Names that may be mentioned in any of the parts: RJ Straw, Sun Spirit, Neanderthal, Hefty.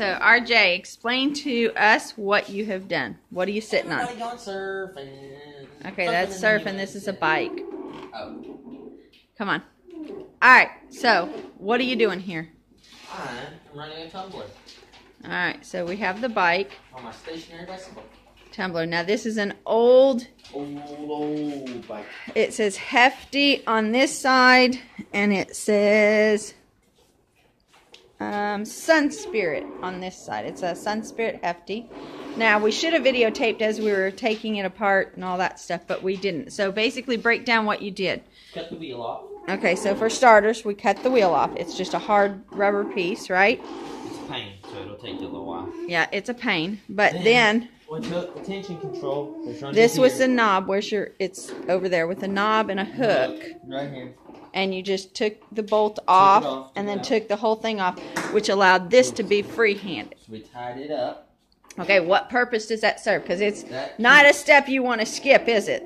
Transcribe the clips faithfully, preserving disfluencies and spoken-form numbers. So, R J, explain to us what you have done. What are you sitting on? Everybody gone surfing. Okay, that's surfing. This is a bike. Oh. Come on. Alright, so, what are you doing here? I am running a tumbler. Alright, so we have the bike. On my stationary bicycle. Tumbler. Now, this is an old... Old, old bike. It says Hefty on this side, and it says... Um, Sun Spirit on this side. It's a Sun Spirit Hefty. Now, we should have videotaped as we were taking it apart and all that stuff, but we didn't. So, basically, break down what you did. Cut the wheel off. Okay, so for starters, we cut the wheel off. It's just a hard rubber piece, right? It's a pain, so it'll take you a little while. Yeah, it's a pain. But then... Well, the tension control. This was the knob. Where's your... It's over there with a knob and a hook. Right here. And you just took the bolt off, took off and then took the whole thing off, which allowed this to be free-handed. So we tied it up. Okay, what purpose does that serve? Because it's that not a step you want to skip, is it?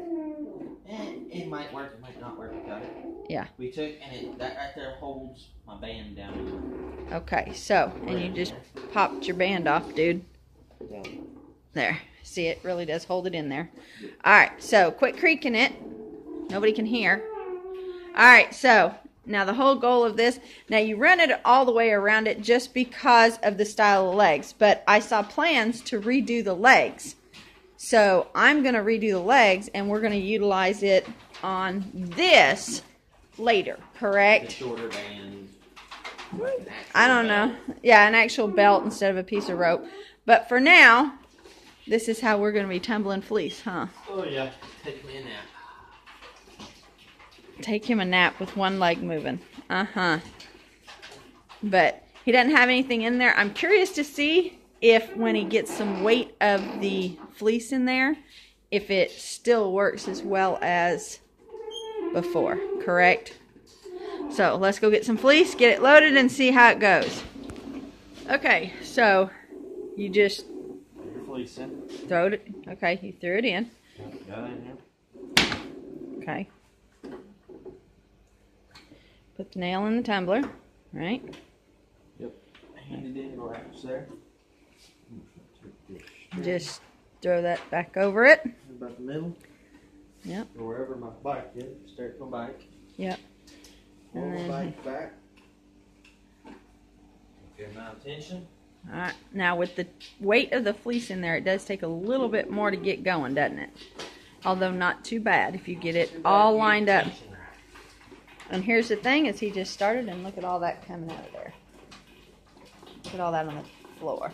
It might work, it might not work. Got it? Yeah. We took, and it, that right there holds my band down. Okay, so, and you just popped your band off, dude. There. See, it really does hold it in there. All right, so quit creaking it. Nobody can hear. Alright, so, now the whole goal of this, now you run it all the way around it just because of the style of legs, but I saw plans to redo the legs. So, I'm going to redo the legs, and we're going to utilize it on this later, correct? The shorter band. I don't know. Yeah, an actual belt instead of a piece of rope. But for now, this is how we're going to be tumbling fleece, huh? Oh, yeah. Take me a nap. Take him a nap with one leg moving. Uh-huh. But he doesn't have anything in there. I'm curious to see if when he gets some weight of the fleece in there, if it still works as well as before. Correct? So let's go get some fleece, get it loaded, and see how it goes. Okay, so you just throw it. Okay, you threw it in. Okay. Put the nail in the tumbler, right? Yep. Hand it in right there. Just throw that back over it. About the middle. Yep. Or wherever my bike is. Start my bike. Yep. Pull my bike back. Good amount of tension. All right. Now with the weight of the fleece in there, it does take a little bit more to get going, doesn't it? Although not too bad if you get it all lined up. And here's the thing, is he just started, and look at all that coming out of there. Put all that on the floor.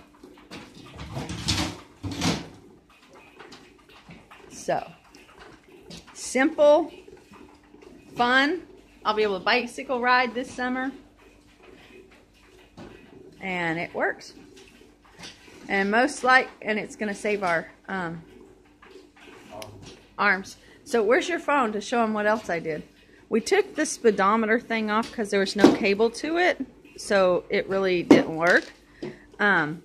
So, simple, fun. I'll be able to bicycle ride this summer. And it works. And most like, and it's going to save our um, arms. So where's your phone to show them what else I did? We took the speedometer thing off because there was no cable to it, so it really didn't work. Um,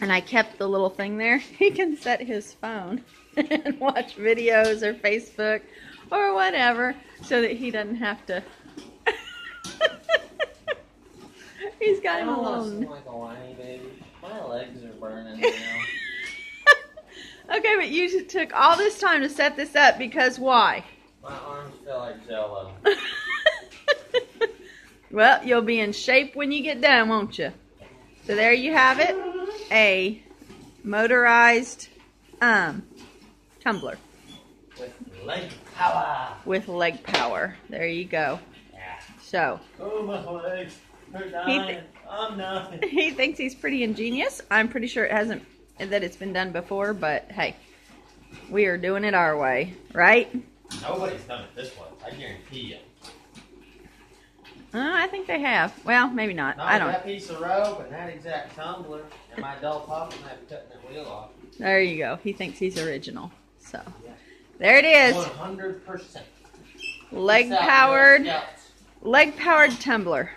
and I kept the little thing there. He can set his phone and watch videos or Facebook or whatever so that he doesn't have to. He's got him alone. Like a whiny baby. My legs are burning now. Okay, but you just took all this time to set this up because why? My arms feel like jello. Well, you'll be in shape when you get done, won't you? So there you have it. A motorized um, tumbler. With leg power. With leg power. There you go. Yeah. So. Oh, my legs. They're dying. I'm nothing. He thinks he's pretty ingenious. I'm pretty sure it hasn't, that it's been done before, but hey, we are doing it our way, right? Nobody's done it this way, I guarantee you. Uh, I think they have. Well, maybe not. not I don't. That piece of rope and that exact tumbler and my adult pop and that cutting that wheel off. There you go. He thinks he's original. So, yeah. There it is. one hundred percent. Leg powered, leg powered tumbler.